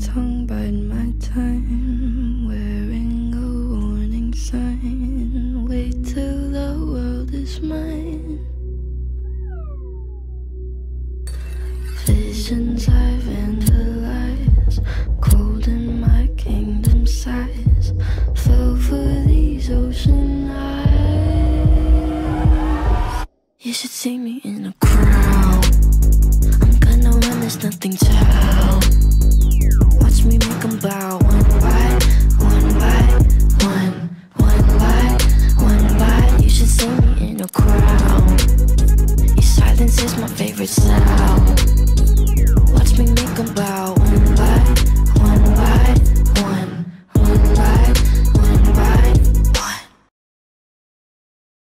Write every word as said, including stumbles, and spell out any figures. tongue bide my time, wearing a warning sign. Wait till the world is mine. Visions I vandalize, cold in my kingdom size, fell for these ocean eyes. You should see me in a crown. I'm gonna run, there's nothing to help. We make them bow one by one by one, one by one by. You should see me in a crown. Your silence is my favorite sound. Watch me make them bow.